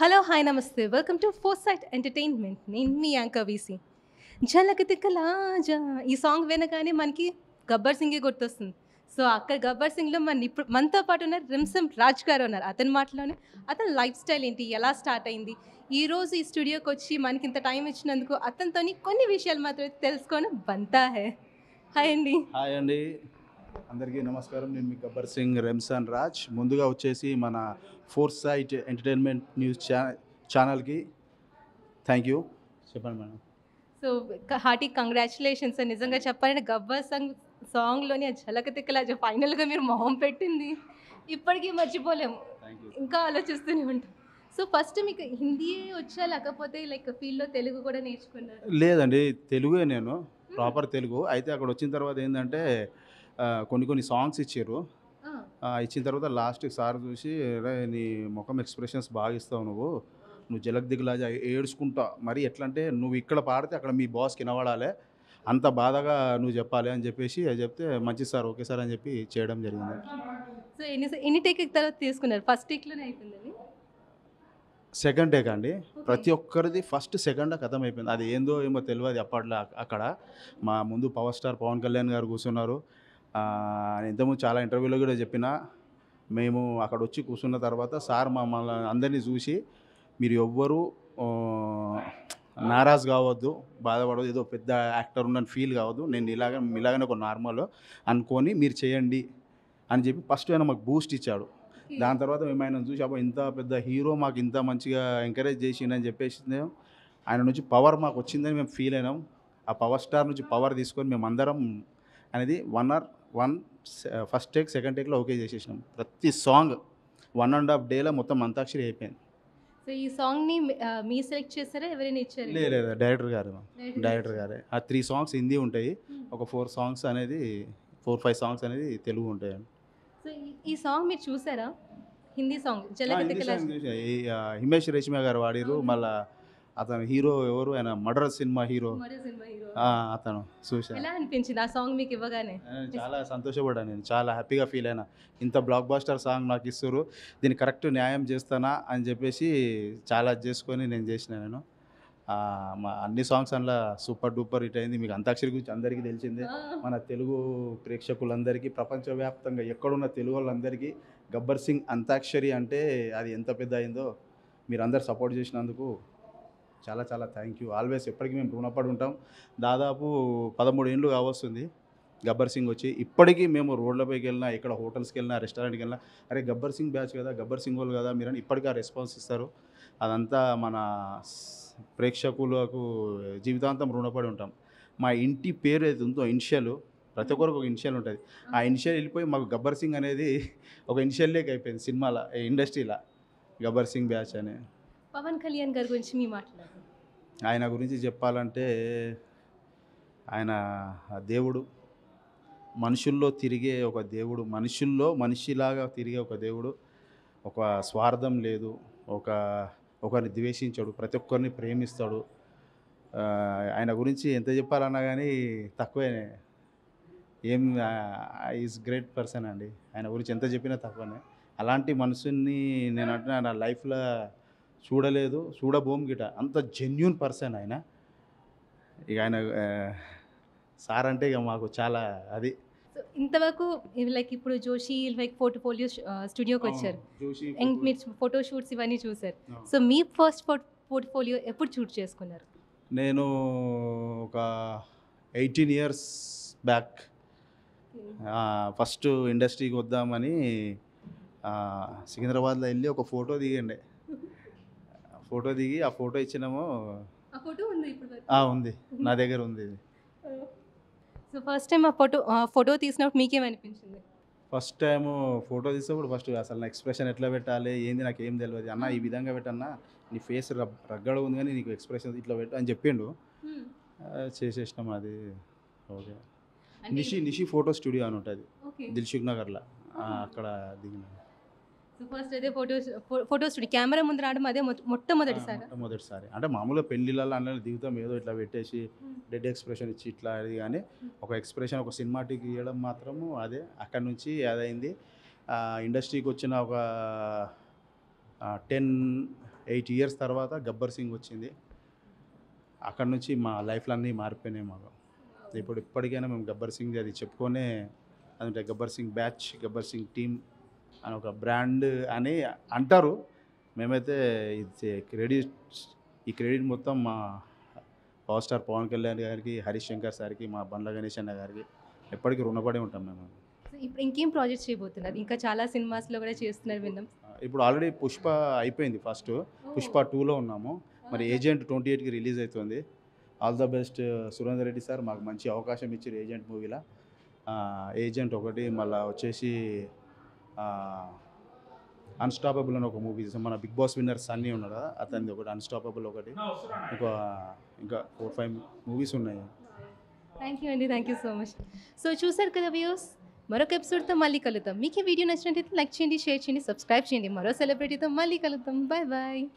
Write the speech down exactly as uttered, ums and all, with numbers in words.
Hello hi నమస్తే welcome to foresight entertainment. నేను మీ యాంకర్ వీసీ. ఝలక్ తిక్కలాజా ఈ సాంగ్ వినగానే మనకి గబ్బర్ సింగే గుర్తొస్తుంది. సో అక్కడ గబ్బర్ సింగ్లో మన ఇప్పుడు మనతో పాటు ఉన్నారు రిమ్సన్ రాజ్ గారు ఉన్నారు. అతని మాటలోనే అతని లైఫ్ స్టైల్ ఏంటి, ఎలా స్టార్ట్ అయింది, ఈరోజు ఈ స్టూడియోకి వచ్చి మనకి ఇంత టైం ఇచ్చినందుకు అతనితో కొన్ని విషయాలు మాత్రమే తెలుసుకొని బంతా హే. హాయ్ అండి. హాయ్ అండి, అందరికీ నమస్కారం. నేను మీ గబ్బర్ సింగ్ రెమ్సన్ రాజ్. ముందుగా వచ్చేసి మన ఫోర్సైట్ ఎంటర్టైన్మెంట్ న్యూస్ ఛానల్కి థ్యాంక్ యూ చెప్పండి మేడం. So hearty congratulations. నిజంగా చెప్పాలంటే గబ్బర్ సింగ్ సాంగ్లోని ఆ ఝలక్ తిక్కలా ఫైనల్గా మీరు మొహం పెట్టింది ఇప్పటికీ మర్చిపోలేము, ఇంకా ఆలోచిస్తూనే ఉంటాం. సో ఫస్ట్ మీకు హిందీ వచ్చా లేకపోతే లైక్ ఫీల్డ్లో తెలుగు కూడా నేర్చుకున్నారు? లేదండి, తెలుగే నేను ప్రాపర్ తెలుగు. అయితే అక్కడ వచ్చిన తర్వాత ఏంటంటే కొన్ని కొన్ని సాంగ్స్ ఇచ్చారు. ఇచ్చిన తర్వాత లాస్ట్కి సార్ చూసి నీ ముఖం ఎక్స్ప్రెషన్స్ బాగా ఇస్తావు, నువ్వు నువ్వు ఝలక్ తిక్కలాజా ఏడ్చుకుంటా మరి, ఎట్లా అంటే నువ్వు ఇక్కడ పాడితే అక్కడ మీ బాస్ వినబడాలి, అంత బాధగా నువ్వు చెప్పాలి అని చెప్పేసి అది చెప్తే మంచి సార్ ఓకే సార్ అని చెప్పి చేయడం జరిగింది. సో ఎన్ని ఎన్ని టేక్ తర్వాత తీసుకున్నారు? ఫస్ట్ టేక్లోనే అయిపోయింది, సెకండ్ టేక్ అండి. ప్రతి ఒక్కరిది ఫస్ట్ సెకండ్ కథం అయిపోయింది. అది ఏందో ఏమో తెలియదు అప్పట్లో. అక్కడ మా ముందు పవర్ స్టార్ పవన్ కళ్యాణ్ గారు కూర్చున్నారు. ఇంతకుముందు చాలా ఇంటర్వ్యూలో కూడా చెప్పిన, మేము అక్కడ వచ్చి కూర్చున్న తర్వాత సార్ మమ్మల్ని అందరినీ చూసి మీరు ఎవ్వరూ నారాజ్ కావద్దు, బాధపడవద్దు, ఏదో పెద్ద యాక్టర్ ఉండని ఫీల్ కావద్దు, నేను ఇలాగ ఇలాగనే ఒక నార్మల్ అనుకొని మీరు చేయండి అని చెప్పి ఫస్ట్ ఆయన మాకు బూస్ట్ ఇచ్చాడు. దాని తర్వాత మేము ఆయన చూసి అబ్బా ఇంత పెద్ద హీరో మాకు ఇంత మంచిగా ఎంకరేజ్ చేసిందని చెప్పేసి ఆయన నుంచి పవర్ మాకు వచ్చిందని మేము ఫీల్ అయినాం. ఆ పవర్ స్టార్ నుంచి పవర్ తీసుకొని మేము అందరం అనేది one or one first take second టేక్లో ఓకే చేసేసినాం. ప్రతి సాంగ్ వన్ అండ్ హాఫ్ డేలో మొత్తం అంతాక్షరి అయిపోయింది. సో ఈ సాంగ్ని మీ సెలెక్ట్ చేస్తారా, ఎవరైనా ఇచ్చారా? లేదు, డైరెక్టర్ గారు, డైరెక్టర్ గారే. ఆ త్రీ సాంగ్స్ హిందీ ఉంటాయి, ఒక ఫోర్ సాంగ్స్ అనేది ఫోర్ ఫైవ్ సాంగ్స్ అనేది తెలుగు ఉంటాయి. సో ఈ సాంగ్ మీరు చూసారా? హిందీ సాంగ్ ఝలక్ తిక్కలాజా హిమేష్ రేష్మ గారు వాడిరు. మళ్ళీ అతను హీరో ఎవరు, ఆయన మర్డర్ సినిమా హీరో అతను. చూసాను. ఎలా అనిపించింది ఆ సాంగ్ మీకు ఇవ్వగానే? చాలా సంతోషపడ్డాను, నేను చాలా హ్యాపీగా ఫీల్ అయినా. ఇంత బ్లాక్ బాస్టర్ సాంగ్ నాకు ఇస్తారు, దీన్ని కరెక్ట్ న్యాయం చేస్తానా అని చెప్పేసి చాలా చేసుకొని నేను చేసిన. నేను మా అన్ని సాంగ్స్ అందులో సూపర్ డూపర్ హిట్ అయింది. మీకు అంతాక్షరి గురించి అందరికీ తెలిసిందే. మన తెలుగు ప్రేక్షకులందరికీ, ప్రపంచవ్యాప్తంగా ఎక్కడున్న తెలుగు వాళ్ళందరికీ గబ్బర్ సింగ్ అంతాక్షరి అంటే అది ఎంత పెద్ద అయిందో మీరు అందరు సపోర్ట్ చేసినందుకు చాలా చాలా థ్యాంక్ యూ. ఆల్వేస్ ఎప్పటికీ మేము రుణపడి ఉంటాం. దాదాపు పదమూడు ఏళ్ళు కావస్తుంది గబ్బర్ సింగ్ వచ్చి. ఇప్పటికీ మేము రోడ్లపైకి వెళ్ళినా, ఇక్కడ హోటల్స్కి వెళ్ళినా, రెస్టారెంట్కి వెళ్ళినా అరే గబ్బర్ సింగ్ బ్యాచ్ కదా, గబ్బర్ సింగ్ వాళ్ళు కదా మీరని ఇప్పటికీ ఆ రెస్పాన్స్ ఇస్తారు. అదంతా మన ప్రేక్షకులకు జీవితాంతం రుణపడి ఉంటాం. మా ఇంటి పేరు ఏది ఉందో ఇనిషియల్, ప్రతి ఒక్కరికి ఒక ఇనిషియల్ ఉంటుంది. ఆ ఇనిషియల్ వెళ్ళిపోయి మాకు గబ్బర్ సింగ్ అనేది ఒక ఇనిషియల్ లేక అయిపోయింది సినిమాల ఇండస్ట్రీలో, గబ్బర్ సింగ్ బ్యాచ్ అనే. పవన్ కళ్యాణ్ గారి గురించి మీ మాట్లాడారు. ఆయన గురించి చెప్పాలంటే ఆయన దేవుడు, మనుషుల్లో తిరిగే ఒక దేవుడు, మనుషుల్లో మనిషిలాగా తిరిగే ఒక దేవుడు. ఒక స్వార్థం లేదు, ఒక ఒకరిని ద్వేషించాడు, ప్రతి ఒక్కరిని ప్రేమిస్తాడు. ఆయన గురించి ఎంత చెప్పాలన్నా కానీ తక్కువనే. ఏం ఈజ్ గ్రేట్ పర్సన్ అండి, ఆయన గురించి ఎంత చెప్పినా తక్కువనే. అలాంటి మనుషుల్ని నేను అంటున్నా నా లైఫ్లో చూడలేదు, చూడబోం గిట. అంత జెన్యున్ పర్సన్ ఆయన. ఇక ఆయన సార్ అంటే ఇక మాకు చాలా అది. ఇంతవరకు లైక్ ఇప్పుడు జోషి లైక్ పోర్ట్ఫోలియో స్టూడియోకి వచ్చారు, మీరు ఫోటో షూట్స్ ఇవన్నీ చూసారు. సో మీ ఫస్ట్ పోర్ట్ఫోలియో ఎప్పుడు షూట్ చేసుకున్నారు? నేను ఒక ఎయిటీన్ ఇయర్స్ బ్యాక్ ఫస్ట్ ఇండస్ట్రీకి వద్దామని సికింద్రాబాద్లో వెళ్ళి ఒక ఫోటో దిగండి. ఫోటో దిగి ఆ ఫోటో ఇచ్చినాము. ఉంది, నా దగ్గర ఉంది. సో ఫస్ట్ టైం ఆ ఫోటో ఫోటో తీసినప్పుడు మీకేమనిపించింది? ఫస్ట్ టైం ఫోటో తీసినప్పుడు ఫస్ట్ అసలు నా ఎక్స్ప్రెషన్ ఎట్లా పెట్టాలి ఏంది నాకు ఏం తెలియదు. అన్న ఈ విధంగా పెట్టన్నా, నీ ఫేస్ రగ్గడ ఉంది కానీ నీకు ఎక్స్ప్రెషన్ ఇట్లా పెట్టు అని చెప్పిండు. చేసేసినాం అది. Okay. Nishi Nishi photo studio అని ఉంటుంది దిల్సుఖ్ నగర్లో, అక్కడ దిగిన ఫస్ట్ అదే ఫోటో ఫోటో స్టూడియో. కెమెరా ముందు రావడం అదే మొట్టమొదటిసారి? మొట్టమొదటిసారి. అంటే మామూలుగా పెళ్ళిళ్ళలో అన్నది దిగుతాం, ఏదో ఇట్లా పెట్టేసి డెడ్ ఎక్స్ప్రెషన్ ఇచ్చి ఇట్లా అది. కానీ ఒక ఎక్స్ప్రెషన్ ఒక సినిమాటిక్ ఇవ్వడం మాత్రము అదే. అక్కడ నుంచి అదైంది. ఇండస్ట్రీకి వచ్చిన ఒక టెన్ ఎయిట్ ఇయర్స్ తర్వాత గబ్బర్ సింగ్ వచ్చింది. అక్కడ నుంచి మా లైఫ్లో అన్నీ మారిపోయినాయి మాకు. ఇప్పుడు ఇప్పటికైనా మేము గబ్బర్ సింగ్ అది చెప్పుకొనే, అంటే గబ్బర్ సింగ్ బ్యాచ్, గబ్బర్ సింగ్ టీమ్ అని ఒక బ్రాండ్ అని అంటారు. మేమైతే ఇది క్రెడిట్, ఈ క్రెడిట్ మొత్తం మా పవర్ స్టార్ పవన్ కళ్యాణ్ గారికి, హరీష్ శంకర్ సార్కి, మా బండ్ల గణేష్ అన్న గారికి ఎప్పటికీ రుణపడి ఉంటాం మేము. ఇప్పుడు ఇంకేం ప్రాజెక్ట్ చేయబోతున్నారు? ఇంకా చాలా సినిమాస్లో కూడా చేస్తున్నారు విన్నాం. ఇప్పుడు ఆల్రెడీ పుష్ప అయిపోయింది ఫస్ట్, పుష్ప టూలో ఉన్నాము. మరి ఏజెంట్ ట్వంటీ ఎయిట్కి రిలీజ్ అవుతుంది. All the best Surender Reddy sir, మాకు మంచి అవకాశం ఇచ్చారు ఏజెంట్ మూవీలో. ఏజెంట్ ఒకటి, మళ్ళీ వచ్చేసి అన్స్టాపబుల్ అని ఒక మూవీ చేసాం. మన బిగ్ బాస్ విన్నర్ సన్నీ ఉన్నాడు కదా, అతనిది ఒకటి, అన్స్టాపబుల్ ఒకటి, ఇంకా ఇంకా ఫోర్ ఫైవ్ మూవీస్ ఉన్నాయి. థ్యాంక్ యూ అండి, thank you so much. So చూసారు కదా వ్యూస్, మరొక ఎపిసోడ్తో మళ్ళీ కలుద్దాం. మీకు ఈ వీడియో నచ్చినట్లయితే లైక్ చేయండి, షేర్ చేయండి, సబ్స్క్రైబ్ చేయండి. మరో సెలబ్రిటీతో మళ్ళీ కలుద్దాం. Bye bye.